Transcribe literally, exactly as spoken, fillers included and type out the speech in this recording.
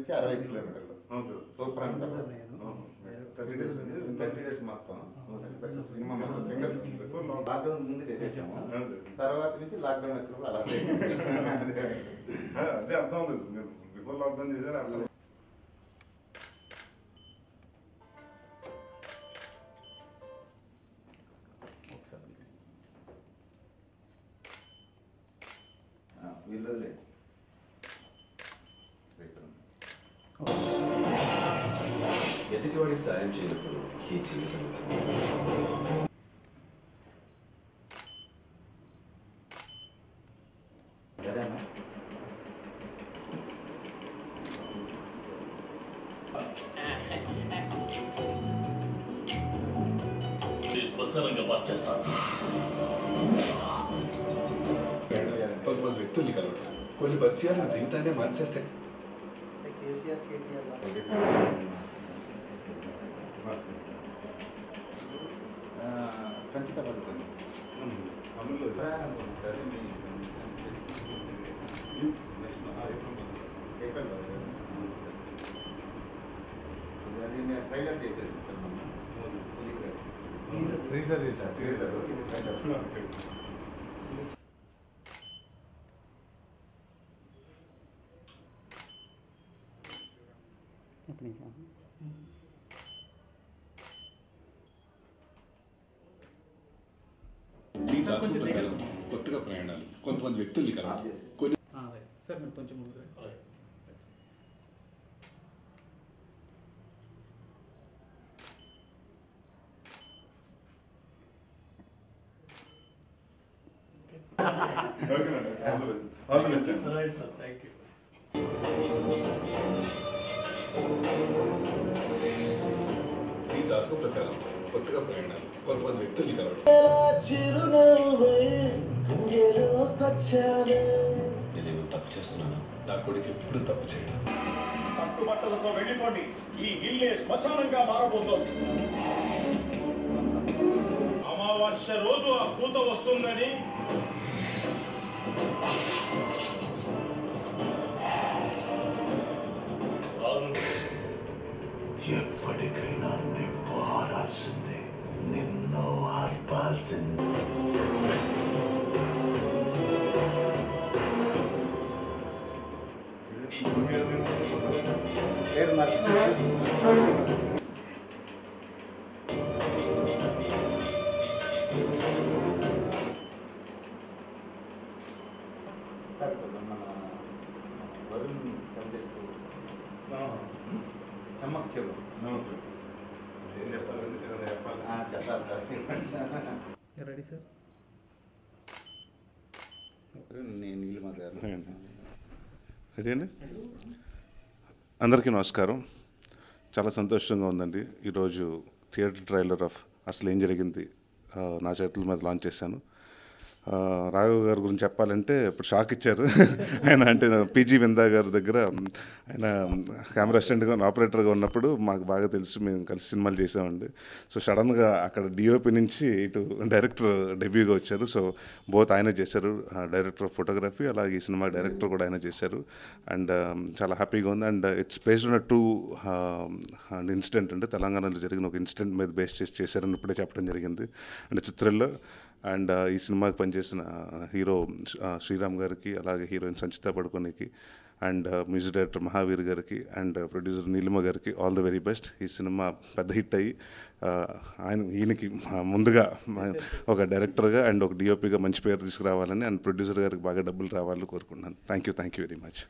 నుంచి అరవై కిలోమీటర్లు సూపర్ అంటారు థర్టీ డేస్ థర్టీ డేస్ మొత్తం సినిమా సింగల్ లాక్డౌన్ ముందు చేసేసాము. తర్వాత నుంచి లాక్డౌన్ వచ్చినప్పుడు అలా అదే అర్థం లేదు మీరు బిఫోర్ లాక్డౌన్ చేశారు అట్లా. ఎదుటివాడి సాయం చేయనప్పుడు ఈ జీవితం కదా. స్పష్టంగా మార్చేస్తాను పలువురు వ్యక్తుల్ని కలవడం కొన్ని పరిచయాలు నా జీవితాన్ని మార్చేస్తాయి. సంచిత పథకం అమలు ట్రైలర్ చేసేది సార్ రీజర్ రీజర్ కొత్తగా ప్రయాణాలు కొంతమంది వ్యక్తుల్ని కలవాలి కొన్ని సార్ మీరు కొంచెం ముందు సార్ థ్యాంక్ యూ. ఈ జాతక ప్రకారం కొత్తగా ప్రయాణాలు కొంతమంది వ్యక్తుల్ని కలవడం నేను తప్పు చేస్తున్నాను. నా కొడుకు ఎప్పుడు తప్పు చేయడం పట్టుబట్టలతో వెళ్ళిపోండి. ఈ ఇల్లే శ్మశానంగా మారబోతోంది. అమావాస్య రోజు ఆ పూత వస్తుందని ఎప్పటికైనా నిప్పు ఆరాల్సిందే. నిన్ను ఆర్పాల్సిందే. చమ్మక్ చెవు రెడీ సార్ రెడీ. అందరికీ నమస్కారం. చాలా సంతోషంగా ఉందండి. ఈరోజు థియేటర్ ట్రైలర్ ఆఫ్ అసలు ఏం జరిగింది నా చేతుల మీద లాంచ్ చేశాను. రాఘవ్ గారి గురించి చెప్పాలంటే ఇప్పుడు షాక్ ఇచ్చారు ఆయన. అంటే పీజీ విందా గారి దగ్గర ఆయన కెమెరా అసిస్టెంట్గా ఆపరేటర్గా ఉన్నప్పుడు మాకు బాగా తెలుసు. మేము కలిసి సినిమాలు చేసామండి. సో సడన్గా అక్కడ డిఓపి నుంచి ఇటు డైరెక్టర్ డెబ్యూగా వచ్చారు. సో బోత్ ఆయన చేశారు. డైరెక్టర్ ఆఫ్ ఫోటోగ్రఫీ అలాగే ఈ సినిమా డైరెక్టర్ కూడా ఆయన చేశారు. అండ్ చాలా హ్యాపీగా ఉంది. And it's based on two incident అంటే తెలంగాణలో జరిగిన ఒక ఇన్సిడెంట్ మీద బేస్ చేసి చేశారని ఇప్పుడే చెప్పడం జరిగింది. అండ్ చిత్రంలో అండ్ ఈ సినిమాకి పనిచేసిన హీరో శ్రీరామ్ గారికి అలాగే హీరోయిన్ సంచిత పడుకోనికి అండ్ మ్యూజిక్ డైరెక్టర్ మహావీర్ గారికి అండ్ ప్రొడ్యూసర్ నీలిమ గారికి ఆల్ ద వెరీ బెస్ట్. ఈ సినిమా పెద్ద హిట్ అయ్యి ఆయన ఈయనకి ముందుగా ఒక డైరెక్టర్గా అండ్ ఒక డిఓపిగా మంచి పేరు తీసుకురావాలని అండ్ ప్రొడ్యూసర్ గారికి బాగా డబ్బులు రావాలని కోరుకుంటున్నాను. Thank you thank you very much.